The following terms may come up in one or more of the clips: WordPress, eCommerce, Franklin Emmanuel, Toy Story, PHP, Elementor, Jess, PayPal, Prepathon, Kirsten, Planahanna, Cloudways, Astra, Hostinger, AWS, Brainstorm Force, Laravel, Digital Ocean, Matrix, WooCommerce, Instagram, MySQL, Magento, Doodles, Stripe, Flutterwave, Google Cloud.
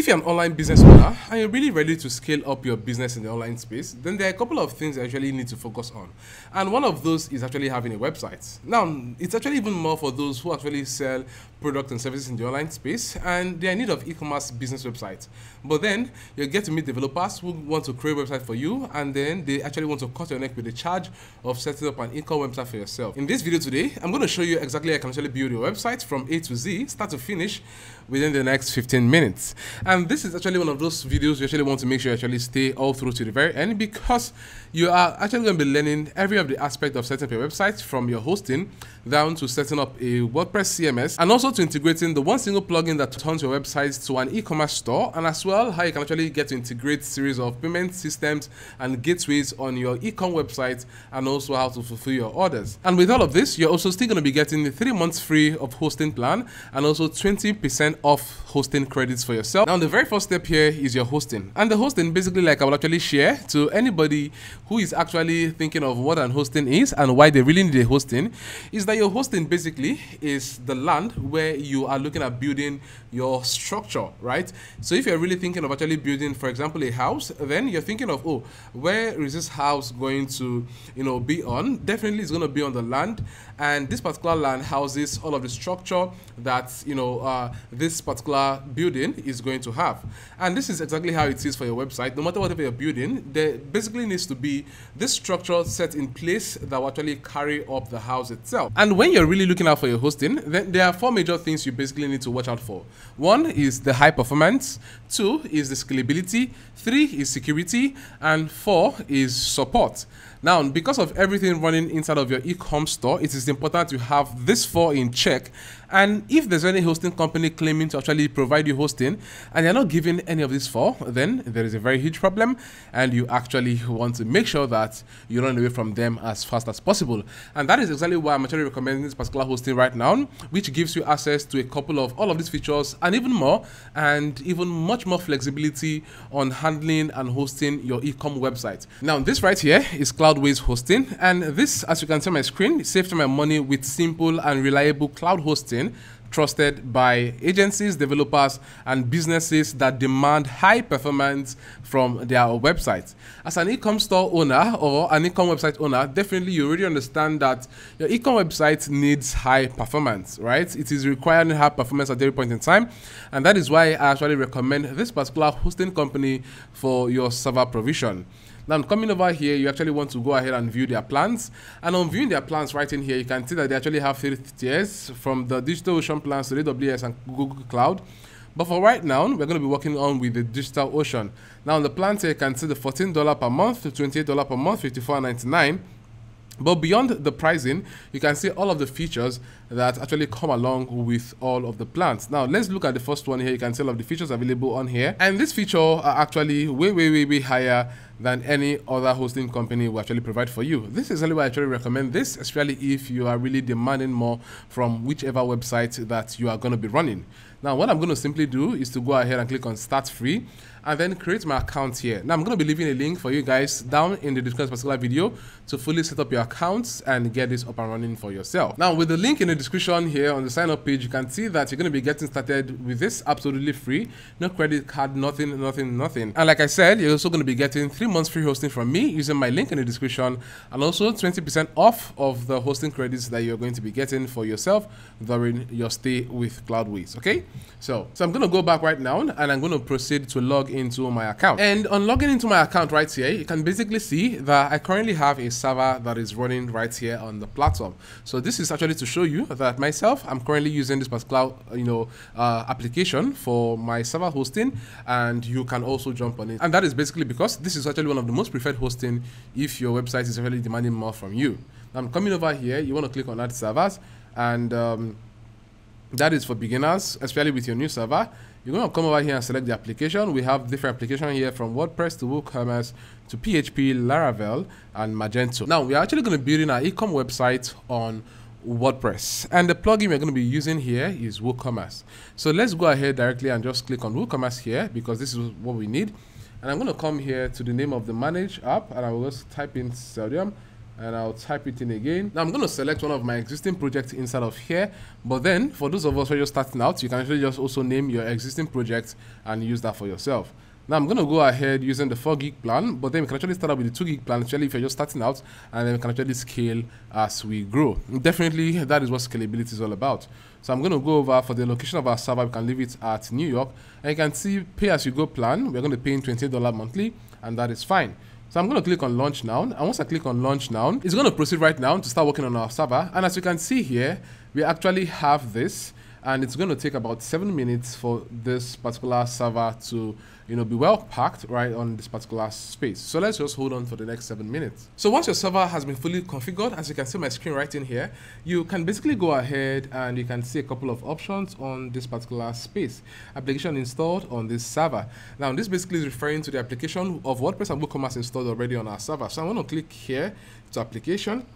If you're an online business owner and you're really ready to scale up your business in the online space, then there are a couple of things you actually need to focus on. And one of those is actually having a website. Now, it's actually even more for those who actually sell products and services in the online space and they're in need of e-commerce business websites. But then you get to meet developers who want to create a website for you, and then they actually want to cut your neck with the charge of setting up an e-com website for yourself. In this video today, I'm going to show you exactly how you can actually build your website from A to Z, start to finish, within the next 15 minutes. And this is actually one of those videos you actually want to make sure you actually stay all through to the very end, because you are actually going to be learning every of the aspect of setting up your website, from your hosting down to setting up a WordPress CMS, and also to integrating the one single plugin that turns your website to an e-commerce store, and as well how you can actually get to integrate series of payment systems and gateways on your e-com website, and also how to fulfill your orders. And with all of this, you're also still going to be getting the 3 months free of hosting plan and also 20% off hosting credits for yourself. Now, the very first step here is your hosting. And the hosting, basically, like I will actually share to anybody who is actually thinking of what an hosting is and why they really need a hosting, is that your hosting basically is the land where you are looking at building your structure, right? So if you're really thinking of actually building, for example, a house, then you're thinking of, oh, where is this house going to, you know, be on? Definitely it's going to be on the land, and this particular land houses all of the structure that, you know, this particular building is going to have. And this is exactly how it is for your website. No matter whatever you're building, there basically needs to be this structure set in place that will actually carry up the house itself. And when you're really looking out for your hosting, then there are four major things you basically need to watch out for. One is the high performance, two is the scalability, three is security, and four is support. Now, because of everything running inside of your e-com store, it is important to have this four in check. And if there's any hosting company claiming to actually provide you hosting and they're not giving any of these four, then there is a very huge problem, and you actually want to make sure that you run away from them as fast as possible. And that is exactly why I'm actually recommending this particular hosting right now, which gives you access to a couple of all of these features and even more, and even much more flexibility on handling and hosting your e-com website. Now, this right here is Cloudways hosting, and this, as you can see on my screen, saves my money with simple and reliable cloud hosting trusted by agencies, developers, and businesses that demand high performance from their websites. As an e-com store owner or an e-com website owner, definitely you already understand that your e-com website needs high performance, right? It is requiring high performance at every point in time, and that is why I actually recommend this particular hosting company for your server provision. Now, coming over here, you actually want to go ahead and view their plans. And on viewing their plans right in here, you can see that they actually have 3 tiers, from the Digital Ocean plans to AWS and Google Cloud. But for right now, we're going to be working on with the Digital Ocean. Now, on the plans here, you can see the $14 per month, to $28 per month, $54.99. But beyond the pricing, you can see all of the features that actually come along with all of the plans. Now, let's look at the first one here. You can see all of the features available on here. And this feature are actually way higher than any other hosting company will actually provide for you. This is really why I actually recommend this, especially if you are really demanding more from whichever website that you are going to be running. Now, what I'm going to simply do is to go ahead and click on Start Free, and then create my account here. Now, I'm going to be leaving a link for you guys down in the description of this particular video to fully set up your accounts and get this up and running for yourself. Now, with the link in the description here on the sign up page, you can see that you're going to be getting started with this absolutely free. No credit card, nothing. And like I said, you're also going to be getting 3 months free hosting from me using my link in the description, and also 20% off of the hosting credits that you're going to be getting for yourself during your stay with Cloudways, okay? So I'm going to go back right now, and I'm going to proceed to log into my account. And on logging into my account right here, you can basically see that I currently have a server that is running right here on the platform. So this is actually to show you that myself, I'm currently using this particular, you know, application for my server hosting, and you can also jump on it. And that is basically because this is actually one of the most preferred hosting if your website is really demanding more from you. Now, I'm coming over here, you want to click on Add Servers, and that is for beginners, especially with your new server. You're going to come over here and select the application. We have different applications here, from WordPress to WooCommerce to PHP, Laravel, and Magento. Now, we're actually going to be building our e-com website on WordPress, and the plugin we're going to be using here is WooCommerce. So let's go ahead directly and just click on WooCommerce here, because this is what we need. And I'm going to come here to the name of the managed app, and I will just type in Celium, and I'll type it in again. Now I'm going to select one of my existing projects inside of here, but then for those of us who are just starting out, you can actually just also name your existing project and use that for yourself. Now I'm going to go ahead using the 4 gig plan, but then we can actually start up with the 2 gig plan, especially if you're just starting out, and then we can actually scale as we grow. Definitely that is what scalability is all about. So I'm going to go over for the location of our server. We can leave it at New York, and you can see pay as you go plan. We're going to pay in $28 monthly, and that is fine. So I'm going to click on launch now, and once I click on launch now, it's going to proceed right now to start working on our server. And as you can see here, we actually have this, and it's going to take about 7 minutes for this particular server to, you know, be well packed right on this particular space. So let's just hold on for the next 7 minutes. So once your server has been fully configured, as you can see my screen right in here, you can basically go ahead and you can see a couple of options on this particular space. Application installed on this server. Now this basically is referring to the application of WordPress and WooCommerce installed already on our server. So I'm going to click here to application.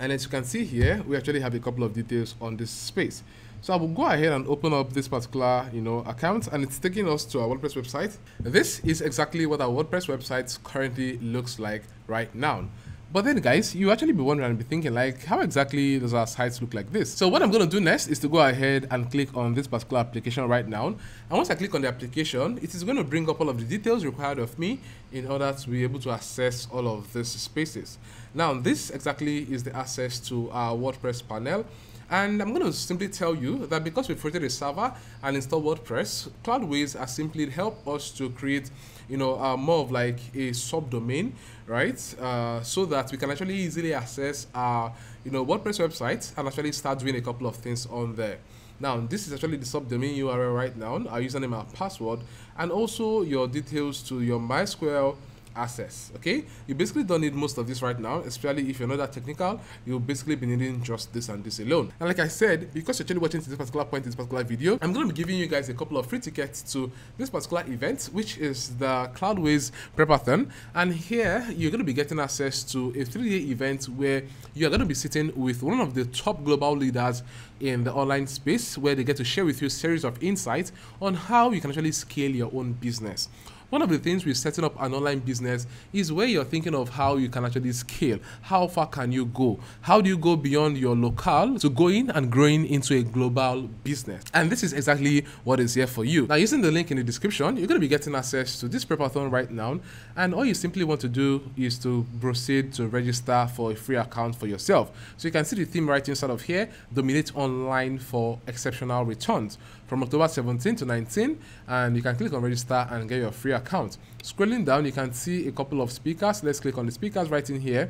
And as you can see here, we actually have a couple of details on this space. So I will go ahead and open up this particular, you know, account, and it's taking us to our WordPress website. This is exactly what our WordPress website currently looks like right now. But then guys, you actually be wondering and be thinking like, how exactly does our sites look like this? So what I'm going to do next is to go ahead and click on this particular application right now. And once I click on the application, it is going to bring up all of the details required of me in order to be able to access all of these spaces. Now, this exactly is the access to our WordPress panel. And I'm going to simply tell you that because we've created a server and installed WordPress, Cloudways has simply helped us to create, you know, more of like a subdomain, right? So that we can actually easily access our, you know, WordPress website and actually start doing a couple of things on there. Now, this is actually the subdomain URL right now, our username and password, and also your details to your MySQL access. Okay, you basically don't need most of this right now, especially if you're not that technical. You'll basically be needing just this and this alone. And like I said, because you're actually watching to this particular point in this particular video, I'm going to be giving you guys a couple of free tickets to this particular event, which is the Cloudways Prepathon. And here you're going to be getting access to a 3-day event where you're going to be sitting with one of the top global leaders in the online space, where they get to share with you a series of insights on how you can actually scale your own business. One of the things with setting up an online business is where you're thinking of how you can actually scale. How far can you go? How do you go beyond your locale to going and growing into a global business? And this is exactly what is here for you. Now, using the link in the description, you're going to be getting access to this prepathon right now. And all you simply want to do is to proceed to register for a free account for yourself. So you can see the theme right inside of here, Dominate Online for Exceptional Returns, from October 17 to 19. And you can click on register and get your free account. Scrolling down, you can see a couple of speakers. Let's click on the speakers right in here.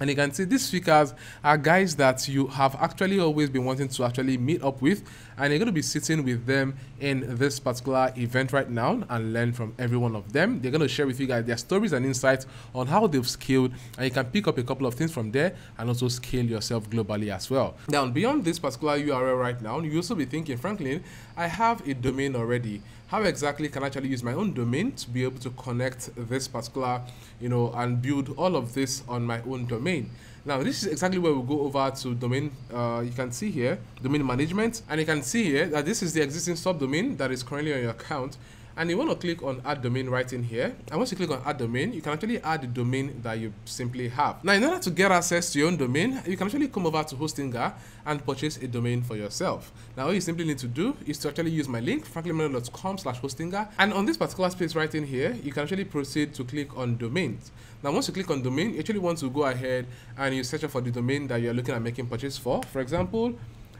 And you can see these speakers are guys that you have actually always been wanting to actually meet up with, and you're going to be sitting with them in this particular event right now and learn from every one of them. They're going to share with you guys their stories and insights on how they've scaled, and you can pick up a couple of things from there and also scale yourself globally as well. Now, beyond this particular URL right now, you also be thinking, Franklin, I have a domain already. How exactly can I actually use my own domain to be able to connect this particular, you know, and build all of this on my own domain? Now, this is exactly where we'll go over to domain. You can see here, domain management, and you can see here that this is the existing subdomain that is currently on your account. And you want to click on add domain right in here. And once you click on add domain, you can actually add the domain that you simply have. Now, in order to get access to your own domain, you can actually come over to Hostinger and purchase a domain for yourself. Now, all you simply need to do is to actually use my link, franklinemmanuel.com/Hostinger. And on this particular space right in here, you can actually proceed to click on domains. Now, once you click on domain, you actually want to go ahead and you search for the domain that you're looking at making purchase for. For example,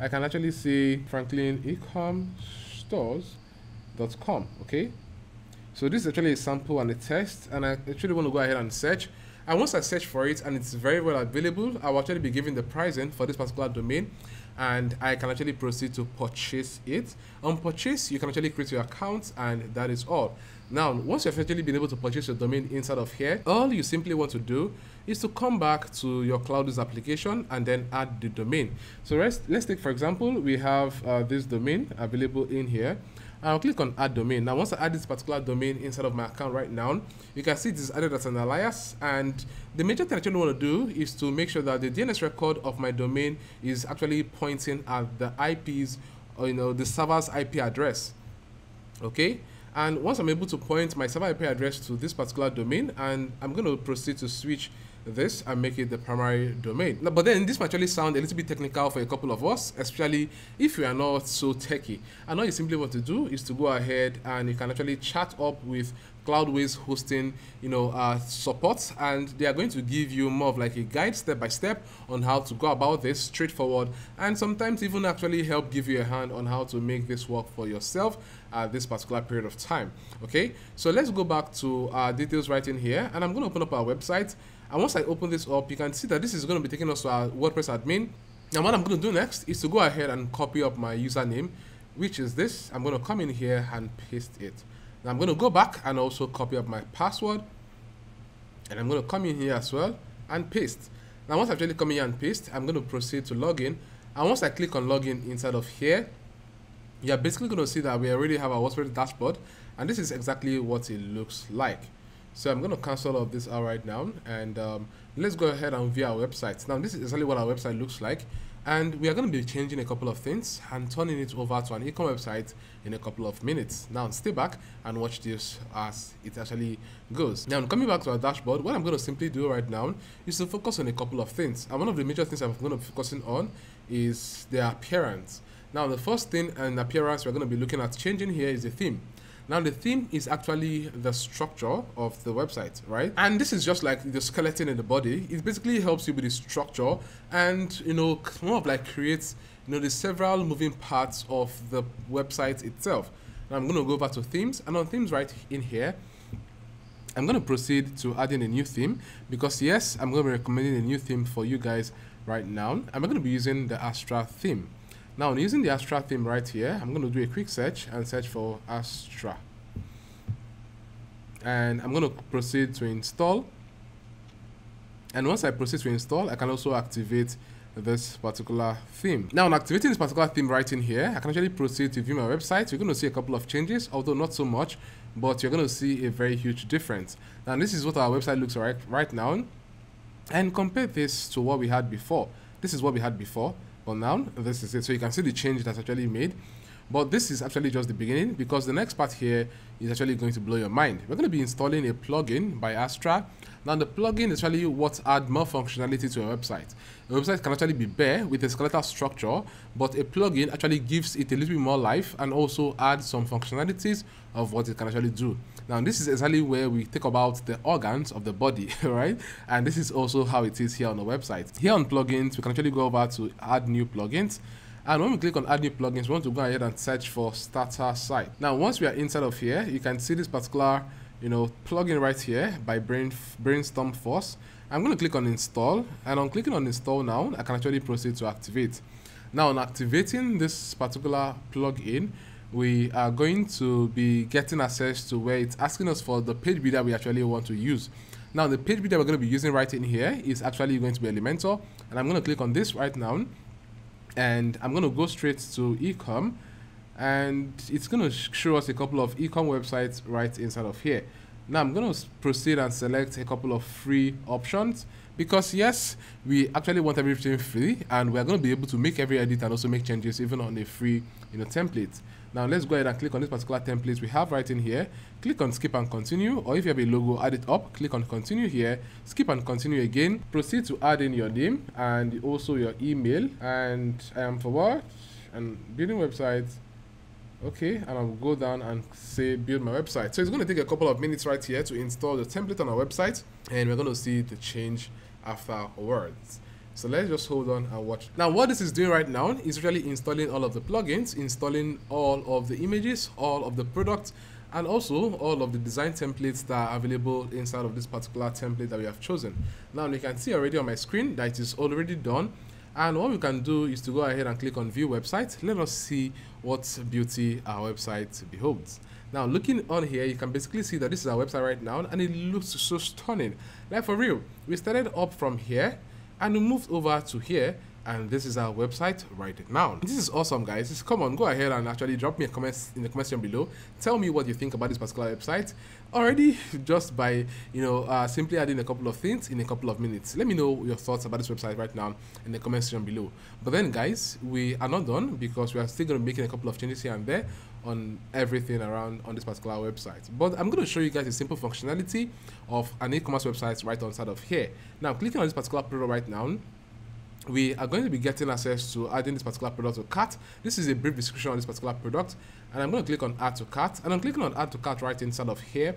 I can actually see franklinecomstores.com. Okay, so this is actually a sample and a test, and I actually want to go ahead and search. And once I search for it and it's very well available, I will actually be giving the pricing for this particular domain, and I can actually proceed to purchase it. On purchase, you can actually create your account, and that is all. Now, once you've actually been able to purchase your domain inside of here, all you simply want to do is to come back to your Cloudways application and then add the domain. So let's take, for example, we have this domain available in here. I'll click on add domain. Now, once I add this particular domain inside of my account right now, you can see it is added as an alias. And the major thing I actually want to do is to make sure that the DNS record of my domain is actually pointing at the IPs, or, you know, the server's IP address. Okay. And once I'm able to point my server IP address to this particular domain, and I'm going to proceed to switch this and make it the primary domain. Now, but then this might actually sound a little bit technical for a couple of us, especially if you are not so techy. And all you simply want to do is to go ahead and you can actually chat up with Cloudways hosting, support, and they are going to give you more of like a guide step by step on how to go about this, straightforward, and sometimes even actually help give you a hand on how to make this work for yourself at this particular period of time. Okay, so let's go back to our details right in here, and I'm going to open up our website. And once I open this up, you can see that this is going to be taking us to our WordPress admin. Now, what I'm going to do next is to go ahead and copy up my username, which is this. I'm going to come in here and paste it. Now, I'm going to go back and also copy up my password. And I'm going to come in here as well and paste. Now, once I've actually come in here and paste, I'm going to proceed to login. And once I click on login inside of here, you're basically going to see that we already have our WordPress dashboard. And this is exactly what it looks like. So I'm going to cancel all of this out right now, and let's go ahead and view our website. Now, this is exactly what our website looks like, and we are going to be changing a couple of things and turning it over to an e-commerce website in a couple of minutes. Now, stay back and watch this as it actually goes. Now, coming back to our dashboard, what I'm going to simply do right now is to focus on a couple of things. And one of the major things I'm going to be focusing on is their appearance. Now, the first thing in appearance we're going to be looking at changing here is the theme. Now, the theme is actually the structure of the website, right? And this is just like the skeleton in the body. It basically helps you with the structure and, more of like creates, the several moving parts of the website itself. Now, I'm going to go back to themes, and on themes right in here, I'm going to proceed to adding a new theme because, yes, I'm going to be recommending a new theme for you guys right now. I'm going to be using the Astra theme. Now, using the Astra theme right here, I'm going to do a quick search and search for Astra. And I'm going to proceed to install. And once I proceed to install, I can also activate this particular theme. Now, on activating this particular theme right in here, I can actually proceed to view my website. You're going to see a couple of changes, although not so much, but you're going to see a very huge difference. Now, this is what our website looks like right now. And compare this to what we had before. This is what we had before. But now this is it, so you can see the change that's actually made, but this is actually just the beginning, because the next part here is actually going to blow your mind. We're going to be installing a plugin by Astra. Now, the plugin is actually what adds more functionality to a website. A website can actually be bare with a skeletal structure, but a plugin actually gives it a little bit more life and also adds some functionalities of what it can actually do. Now, this is exactly where we talk about the organs of the body, right? And this is also how it is here on the website. Here on plugins, we can actually go over to add new plugins. And when we click on add new plugins, we want to go ahead and search for starter site. Now, once we are inside of here, you can see this particular plugin right here by Brainstorm Force. I'm going to click on install, and on clicking on install now, I can actually proceed to activate. Now, on activating this particular plugin, we are going to be getting access to where it's asking us for the page builder we actually want to use. Now, the page builder we're going to be using right in here is actually going to be Elementor, and I'm going to click on this right now, and I'm going to go straight to eCom, and it's going to show us a couple of eCom websites right inside of here. Now, I'm going to proceed and select a couple of free options because, yes, we actually want everything free, and we're going to be able to make every edit and also make changes even on a free template. Now, let's go ahead and click on this particular template we have right in here. Click on skip and continue, or if you have a logo, add it up. Click on continue here, skip and continue again. Proceed to add in your name and also your email. And I am for what? And building websites. Okay, and I'll go down and say build my website. So it's going to take a couple of minutes right here to install the template on our website, and we're going to see the change afterwards. So let's just hold on and watch. Now, what this is doing right now is really installing all of the plugins, installing all of the images, all of the products, and also all of the design templates that are available inside of this particular template that we have chosen. Now, you can see already on my screen that it is already done. And what we can do is to go ahead and click on view website. Let us see what beauty our website beholds. Now, looking on here, you can basically see that this is our website right now, and it looks so stunning. Like, for real, we started up from here and we moved over to here, And this is our website. Write it down. This is awesome, guys. This is, come on, go ahead and actually drop me a comment in the comment section below. Tell me what you think about this particular website already, just by, you know, simply adding a couple of things in a couple of minutes. Let me know your thoughts about this website right now in the comment section below. But then, guys, we are not done, because we are still going to be making a couple of changes here and there on everything around on this particular website. But I'm going to show you guys a simple functionality of an e-commerce website right on side of here. Now, clicking on this particular product right now, we are going to be getting access to adding this particular product to cart. This is a brief description on this particular product, and I'm going to click on add to cart, and I'm clicking on add to cart right inside of here.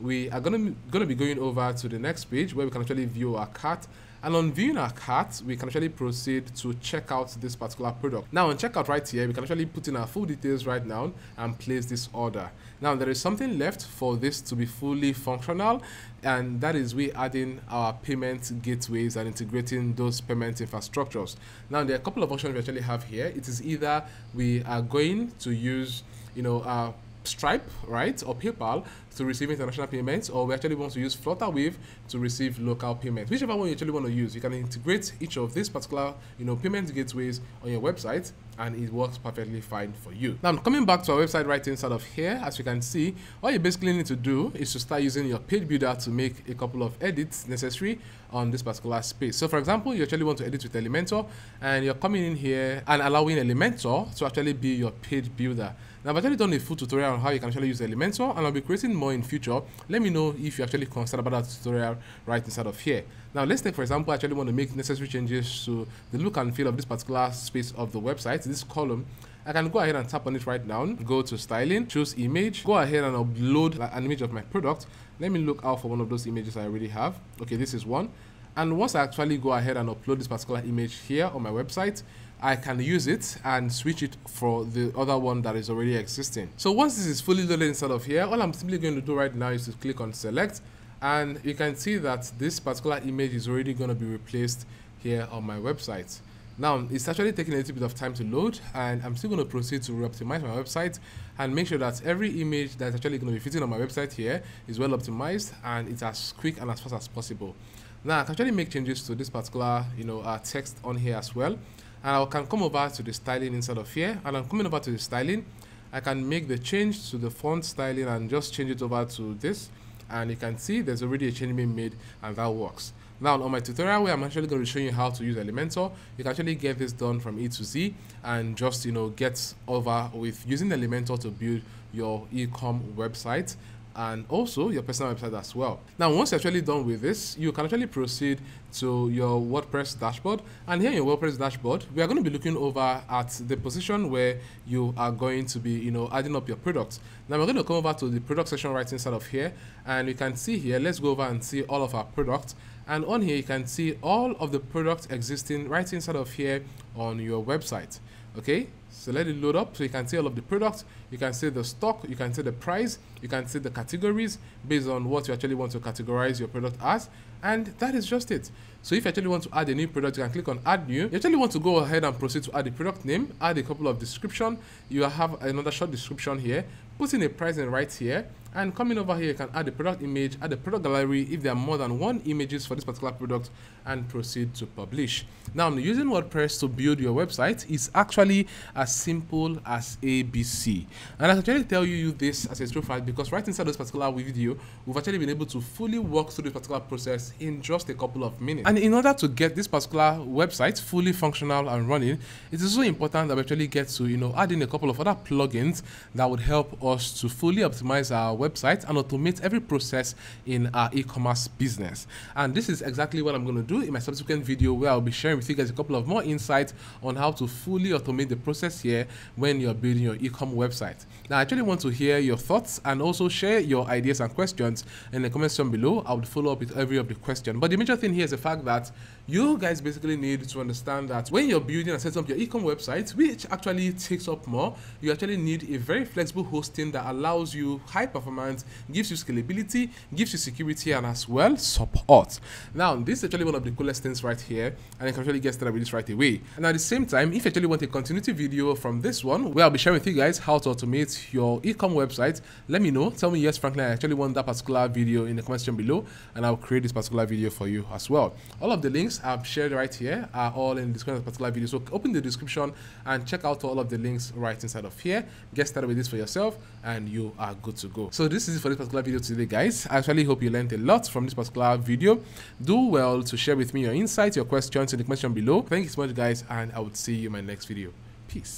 We are going to be going over to the next page where we can actually view our cart, and on viewing our cart, we can actually proceed to check out this particular product. Now on checkout right here, we can actually put in our full details right now and place this order. Now there is something left for this to be fully functional, and that is we adding our payment gateways and integrating those payment infrastructures. Now there are a couple of options we actually have here. It is either we are going to use, you know, Stripe, right, or PayPal to receive international payments, or we actually want to use Flutterwave to receive local payments. Whichever one you actually want to use, you can integrate each of these particular, you know, payment gateways on your website, and it works perfectly fine for you. Now, coming back to our website right inside of here, as you can see, all you basically need to do is to start using your page builder to make a couple of edits necessary on this particular space. So, for example, you actually want to edit with Elementor, and you're coming in here and allowing Elementor to actually be your page builder. Now, I've actually done a full tutorial on how you can actually use Elementor, and I'll be creating more in future. Let me know if you're actually concerned about that tutorial right inside of here. Now, let's take, for example, I actually want to make necessary changes to the look and feel of this particular space of the website, this column. I can go ahead and tap on it right now, go to styling, choose image, go ahead and upload an image of my product. Let me look out for one of those images I already have. Okay, this is one. And once I actually go ahead and upload this particular image here on my website, I can use it and switch it for the other one that is already existing. So once this is fully loaded inside of here, all I'm simply going to do right now is to click on select, and you can see that this particular image is already going to be replaced here on my website. Now, it's actually taking a little bit of time to load, and I'm still going to proceed to re-optimize my website and make sure that every image that's actually going to be fitting on my website here is well optimized, and it's as quick and as fast as possible. Now, I can actually make changes to this particular, you know, text on here as well. And I can come over to the styling inside of here, and I'm coming over to the styling. I can make the change to the font styling and just change it over to this, and you can see there's already a change being made, and that works. Now, on my tutorial where I'm actually going to show you how to use Elementor, you can actually get this done from A to Z and just, you know, get over with using Elementor to build your e-com website and also your personal website as well. Now, once you're actually done with this, you can actually proceed to your WordPress dashboard. And here in your WordPress dashboard, we are going to be looking over at the position where you are going to be, you know, adding up your products. Now, we're going to come over to the product section right inside of here, and you can see here, let's go over and see all of our products. And on here, you can see all of the products existing right inside of here on your website. Okay, so let it load up so you can see all of the products. You can see the stock, you can see the price, you can see the categories based on what you actually want to categorize your product as. And that is just it. So if you actually want to add a new product, you can click on add new. You actually want to go ahead and proceed to add the product name, add a couple of description. You have another short description here, put in a price in right here, and coming over here, you can add the product image, add the product gallery if there are more than one images for this particular product, and proceed to publish. Now, using WordPress to build your website is actually as simple as ABC. And I can actually tell you this as a true fact, because right inside this particular video, we've actually been able to fully walk through this particular process in just a couple of minutes. And in order to get this particular website fully functional and running, it is so important that we actually get to, you know, add in a couple of other plugins that would help us to fully optimize our website and automate every process in our e-commerce business. And this is exactly what I'm going to do in my subsequent video, where I'll be sharing with you guys a couple of more insights on how to fully automate the process here when you're building your e-com website. Now, I actually want to hear your thoughts and also share your ideas and questions in the comment section below. I would follow up with every of the question. But the major thing here is the fact that you guys basically need to understand that when you're building and setting up your e-com website, which actually takes up more, you actually need a very flexible hosting that allows you high performance, gives you scalability, gives you security, and as well support. Now, this is actually one of the coolest things right here, and you can actually get started with this right away. And at the same time, if you actually want a continuity video from this one, where I'll be sharing with you guys how to automate your e-com website, let me know. Tell me, yes, Franklin, I actually want that particular video in the comment section below, and I'll create this particular video for you as well. All of the links links I've shared right here are all in the description of this particular video. So open the description and check out all of the links right inside of here. Get started with this for yourself and you are good to go. So this is it for this particular video today, guys. I actually hope you learned a lot from this particular video. Do well to share with me your insights, your questions in the comment section below. Thank you so much, guys, and I would see you in my next video. Peace.